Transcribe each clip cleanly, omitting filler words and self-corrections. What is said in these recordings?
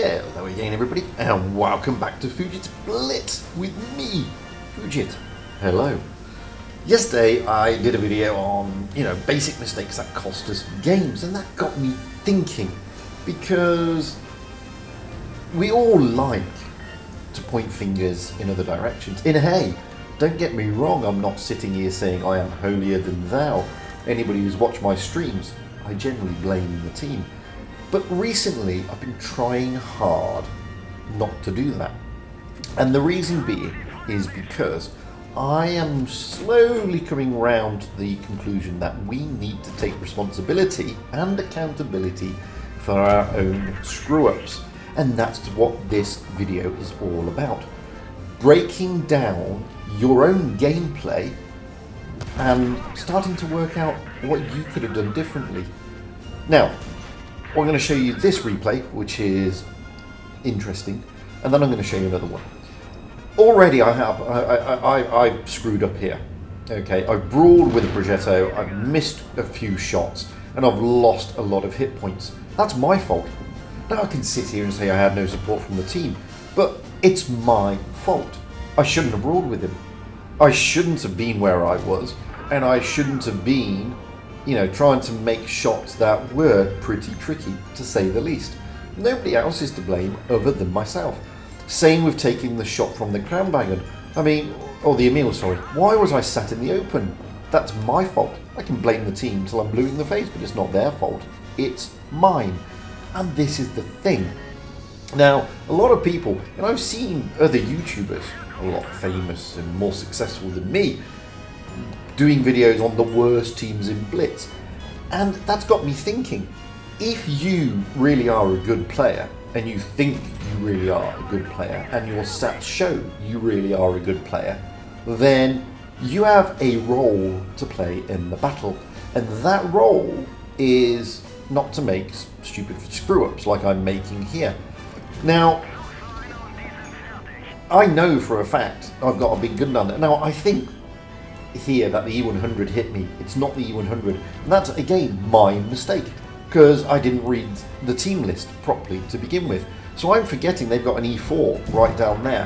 Hello there again everybody, and welcome back to Fugit's Blitz with me, Fugit. Hello. Yesterday I did a video on, basic mistakes that cost us games, and that got me thinking, because we all like to point fingers in other directions. And hey, don't get me wrong, I'm not sitting here saying I am holier than thou. Anybody who's watched my streams, I generally blame the team. But recently, I've been trying hard not to do that. And the reason being is because I am slowly coming round to the conclusion that we need to take responsibility and accountability for our own screw-ups. And that's what this video is all about. Breaking down your own gameplay and starting to work out what you could have done differently. Now, I'm going to show you this replay, which is interesting, and then I'm going to show you another one. Already I've screwed up here. Okay, I've brawled with a Progetto, I've missed a few shots, and I've lost a lot of hit points. That's my fault. Now I can sit here and say I had no support from the team, but it's my fault. I shouldn't have brawled with him. I shouldn't have been where I was, and I shouldn't have been trying to make shots that were pretty tricky, to say the least. Nobody else is to blame other than myself. Same with taking the shot from the Crown Bagger. Or the Emil, sorry. Why was I sat in the open? That's my fault. I can blame the team till I'm blue in the face, but it's not their fault. It's mine. And this is the thing. Now, a lot of people, and I've seen other YouTubers, a lot famous and more successful than me, doing videos on the worst teams in Blitz. And that's got me thinking, if you really are a good player, and you think you really are a good player, and your stats show you really are a good player, then you have a role to play in the battle. And that role is not to make stupid screw-ups like I'm making here. Now, I know for a fact I've got a big gun down there. Now, I think here that the E100 hit me. It's not the E100, and that's again my mistake, because I didn't read the team list properly to begin with. So I'm forgetting they've got an E4 right down there,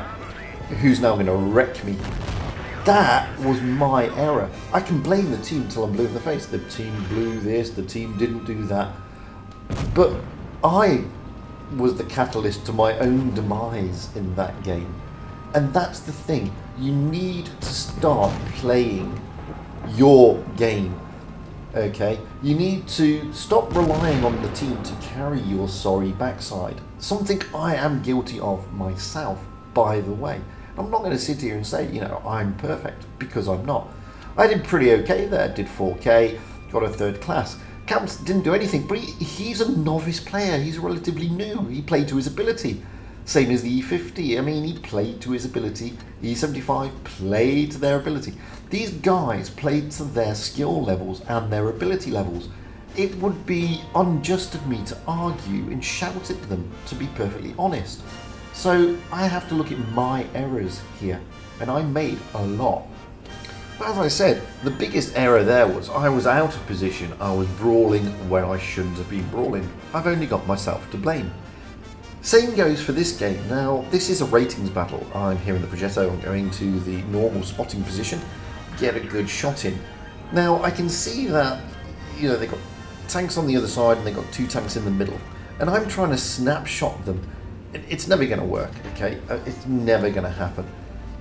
who's now going to wreck me. That was my error. I can blame the team till I'm blue in the face. The team blew this, the team didn't do that. But I was the catalyst to my own demise in that game. And that's the thing, you need to start playing your game, okay? You need to stop relying on the team to carry your sorry backside. Something I am guilty of myself, by the way. I'm not going to sit here and say, I'm perfect, because I'm not. I did pretty okay there, did 4K, got a third class. Camps didn't do anything, but he's a novice player, he's relatively new, he played to his ability. Same as the E50, he played to his ability, the E75 played to their ability. These guys played to their skill levels and their ability levels. It would be unjust of me to argue and shout at them, to be perfectly honest. So I have to look at my errors here, and I made a lot. But as I said, the biggest error there was I was out of position, I was brawling where I shouldn't have been brawling. I've only got myself to blame. Same goes for this game. Now, this is a ratings battle. I'm here in the Progetto, I'm going to the normal spotting position, get a good shot in. Now, I can see that, they've got tanks on the other side and they've got two tanks in the middle. And I'm trying to snapshot them. It's never going to work, okay? It's never going to happen.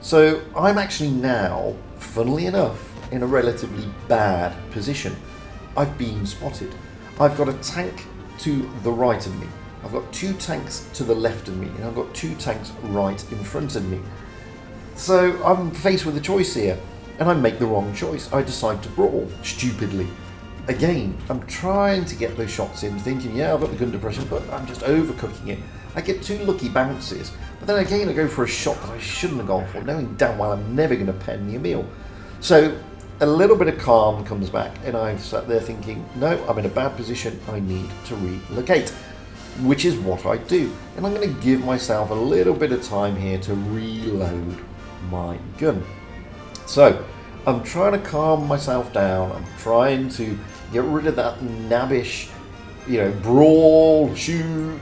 So, I'm actually now, funnily enough, in a relatively bad position. I've been spotted. I've got a tank to the right of me. I've got two tanks to the left of me, and I've got two tanks right in front of me. So I'm faced with a choice here, and I make the wrong choice. I decide to brawl, stupidly. Again, I'm trying to get those shots in, thinking, yeah, I've got the gun depression, but I'm just overcooking it. I get two lucky bounces, but then again I go for a shot that I shouldn't have gone for, knowing damn well I'm never going to pen the Emil. So a little bit of calm comes back, and I'm sat there thinking, no, I'm in a bad position, I need to relocate. Which is what I do, and I'm going to give myself a little bit of time here to reload my gun. So I'm trying to calm myself down, I'm trying to get rid of that nabbish, brawl, shoot,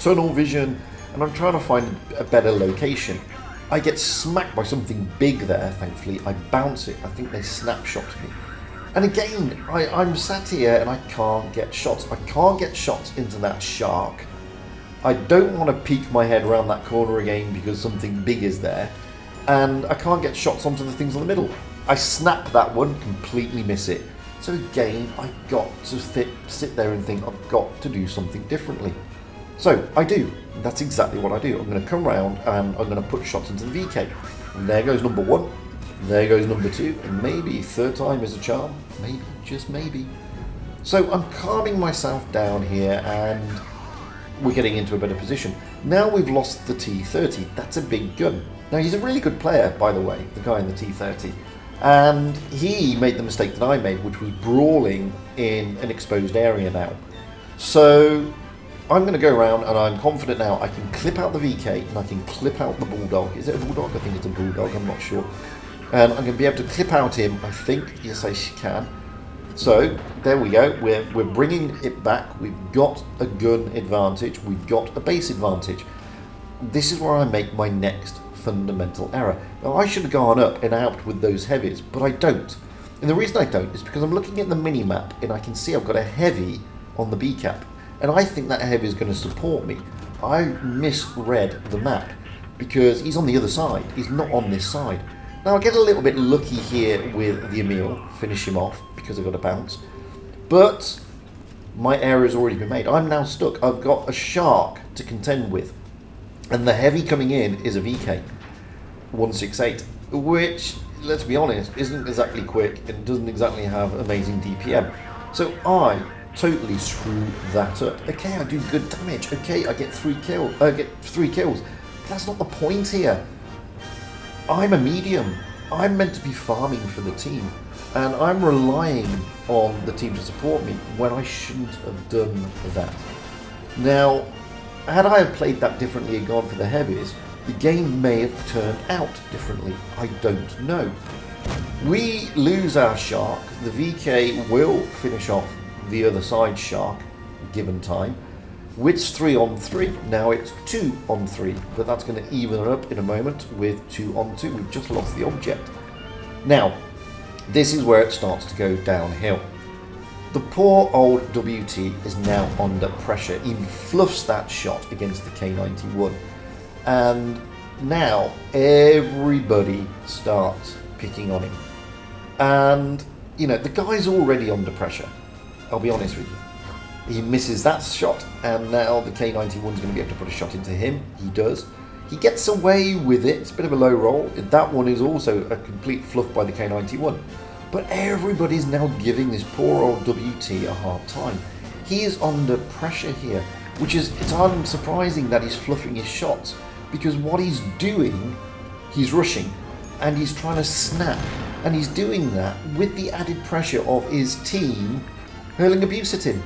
tunnel vision, and I'm trying to find a better location. I get smacked by something big there, thankfully. I bounce it. I think they snapshot me. And again, I'm sat here and I can't get shots. I can't get shots into that shark. I don't want to peek my head around that corner again because something big is there. And I can't get shots onto the things in the middle. I snap that one, completely miss it. So again, I've got to sit there and think, I've got to do something differently. So I do. That's exactly what I do. I'm going to come round and I'm going to put shots into the VK. And there goes number one. There goes number two. And maybe third time is a charm. Maybe, just maybe. So I'm calming myself down here and we're getting into a better position. Now we've lost the T30. That's a big gun. Now he's a really good player, by the way, the guy in the T30. And he made the mistake that I made, which was brawling in an exposed area now. So I'm going to go around and I'm confident now I can clip out the VK and I can clip out the Bulldog. Is it a Bulldog? I think it's a Bulldog, I'm not sure. And I'm going to be able to clip out him, I think. Yes, I can. So there we go. We're bringing it back. We've got a gun advantage. We've got a base advantage. This is where I make my next fundamental error. Now, I should have gone up and out with those heavies, but I don't. And the reason I don't is because I'm looking at the mini-map and I can see I've got a heavy on the B-cap. And I think that heavy is going to support me. I misread the map because he's on the other side. He's not on this side. Now I get a little bit lucky here with the Emil, finish him off because I've got a bounce. But my error has already been made. I'm now stuck. I've got a shark to contend with. And the heavy coming in is a VK 168, which, let's be honest, isn't exactly quick and doesn't exactly have amazing DPM. So I totally screw that up. Okay, I do good damage. Okay, I get three kills. But that's not the point here. I'm a medium. I'm meant to be farming for the team, and I'm relying on the team to support me when I shouldn't have done that. Now, had I have played that differently and gone for the heavies, the game may have turned out differently. I don't know. We lose our shark. The VK will finish off the other side shark, given time. It's 3 on 3, now it's 2 on 3, but that's going to even up in a moment with 2 on 2. We've just lost the object. Now, this is where it starts to go downhill. The poor old WT is now under pressure. He fluffs that shot against the K91. And now everybody starts picking on him. And, you know, the guy's already under pressure. I'll be honest with you. He misses that shot, and now the K91's going to be able to put a shot into him. He does. He gets away with it. It's a bit of a low roll. That one is also a complete fluff by the K91. But everybody's now giving this poor old WT a hard time. He is under pressure here, which is, it's unsurprising that he's fluffing his shots, because what he's doing, he's rushing, and he's trying to snap. And he's doing that with the added pressure of his team hurling abuse at him.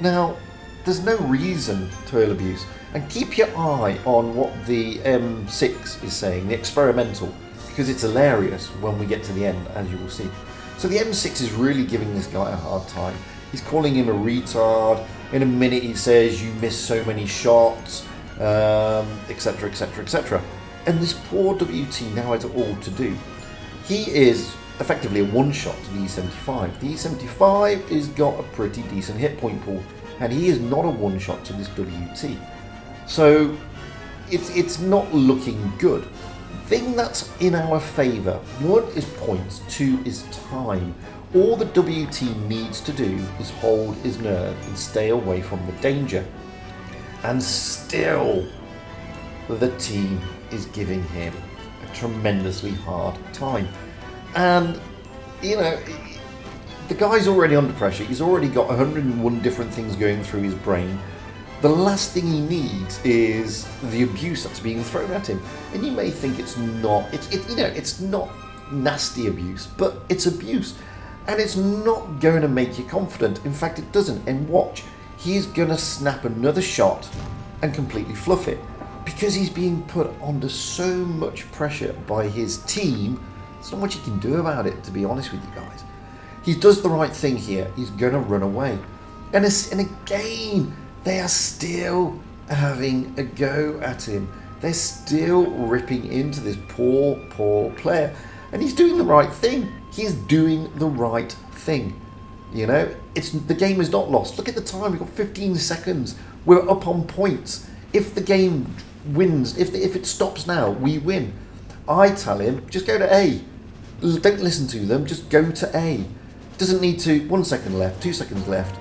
Now, there's no reason to hurl abuse. And keep your eye on what the M6 is saying, the experimental, because it's hilarious when we get to the end, as you will see. So the M6 is really giving this guy a hard time. He's calling him a retard. In a minute he says, you miss so many shots, etc, etc, etc. And this poor WT now has all to do. He is effectively a one-shot to the E75. The E75 has got a pretty decent hit point pool, and he is not a one-shot to this WT. So it's not looking good. The thing that's in our favour, 1 is points, 2 is time. All the WT needs to do is hold his nerve and stay away from the danger. And still, the team is giving him a tremendously hard time. And, you know, the guy's already under pressure. He's already got 101 different things going through his brain. The last thing he needs is the abuse that's being thrown at him. And you may think it's not, you know, it's not nasty abuse, but it's abuse. And it's not going to make you confident. In fact, it doesn't. And watch, he's going to snap another shot and completely fluff it, because he's being put under so much pressure by his team. There's not much he can do about it, to be honest with you guys. He does the right thing here. He's going to run away. And again, they are still having a go at him. They're still ripping into this poor player, and he's doing the right thing. He's doing the right thing. You know, it's, the game is not lost. Look at the time, we've got 15 seconds. We're up on points. If the game wins, if it stops now, we win. I tell him, just go to A. Don't listen to them, just go to A. Doesn't need to, 1 second left, 2 seconds left.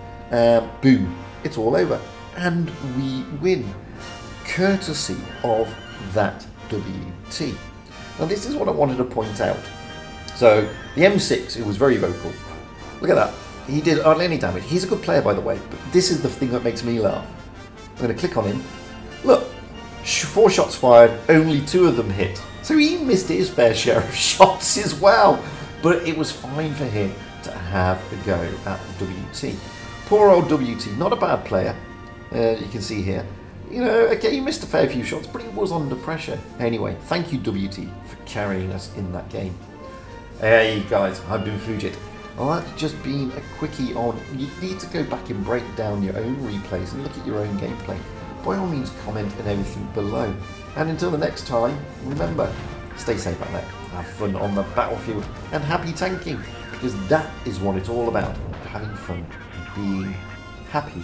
Boom, it's all over. And we win, courtesy of that WT. Now this is what I wanted to point out. So the M6, it was very vocal. Look at that. He did hardly any damage. He's a good player, by the way, but this is the thing that makes me laugh. I'm going to click on him. Look, 4 shots fired, only 2 of them hit. So he missed his fair share of shots as well. But it was fine for him to have a go at the WT. Poor old WT, not a bad player, you can see here. You know, okay, he missed a fair few shots, but he was under pressure. Anyway, thank you, WT, for carrying us in that game. Hey, guys, I've been Fugit. Well, that's just been a quickie on. You need to go back and break down your own replays and look at your own gameplay. By all means, comment and everything below. And until the next time, remember, stay safe out there, have fun on the battlefield, and happy tanking, because that is what it's all about, having fun and being happy.